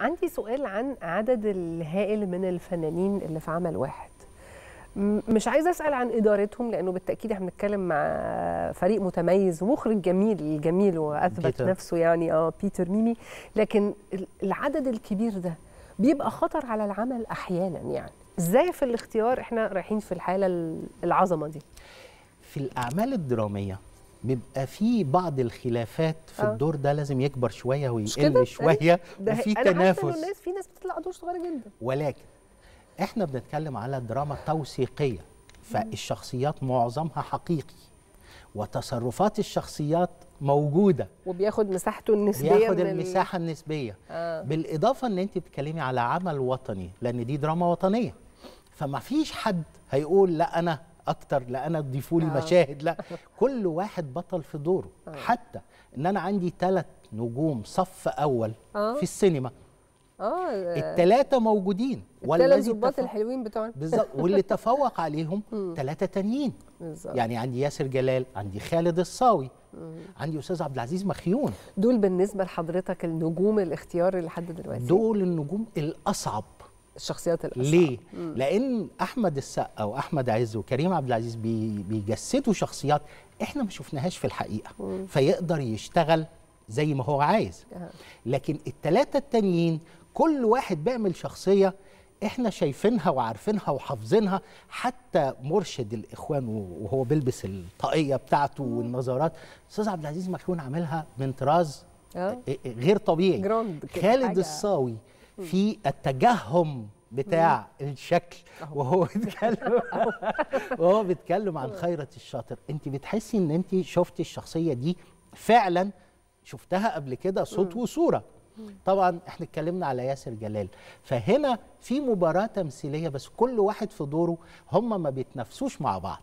عندي سؤال عن عدد الهائل من الفنانين اللي في عمل واحد. مش عايزه اسال عن ادارتهم لانه بالتاكيد احنا بنتكلم مع فريق متميز ومخرج جميل واثبت بيتر. نفسه يعني بيتر ميمي، لكن العدد الكبير ده بيبقى خطر على العمل احيانا. يعني ازاي في الاختيار احنا رايحين في الحاله العظمه دي؟ في الاعمال الدراميه بيبقى في بعض الخلافات في الدور ده، لازم يكبر شويه ويقل شويه وفي تنافس. أنا الناس في ناس بتطلع دور صغيره جدا، ولكن احنا بنتكلم على دراما توثيقيه، فالشخصيات معظمها حقيقي وتصرفات الشخصيات موجوده وبياخد مساحته النسبيه، بياخد المساحه النسبيه. بالاضافه ان انت بتتكلمي على عمل وطني، لان دي دراما وطنيه، فما فيش حد هيقول لا انا اكتر، لا انا تضيفوا لي مشاهد، لا كل واحد بطل في دوره. حتى ان انا عندي 3 نجوم صف اول في السينما، ال3 موجودين، ال3 ظباط الحلوين بتوعنا بالظبط، واللي تفوق عليهم 3 تانيين بالظبط. يعني عندي ياسر جلال، عندي خالد الصاوي، عندي استاذ عبد العزيز مخيون. دول بالنسبه لحضرتك النجوم الاختيار لحد دلوقتي؟ دول النجوم الاصعب، الشخصيات الأصعب. ليه؟ لأن أحمد السقا وأحمد عز وكريم عبد العزيز بيجسدوا شخصيات إحنا ما شفناهاش في الحقيقة، فيقدر يشتغل زي ما هو عايز. لكن ال3 التانيين كل واحد بيعمل شخصية إحنا شايفينها وعارفينها وحافظينها. حتى مرشد الإخوان وهو بيلبس الطاقية بتاعته والنظارات، أستاذ عبد العزيز مخيون عاملها من طراز غير طبيعي. خالد الصاوي في التجهم بتاع الشكل وهو بيتكلم عن خيرة الشاطر، انت بتحسي ان انت شفتي الشخصية دي فعلا، شفتها قبل كده صوت وصورة. طبعا احنا اتكلمنا على ياسر جلال، فهنا في مباراة تمثيلية بس كل واحد في دوره، هم ما بيتنافسوش مع بعض.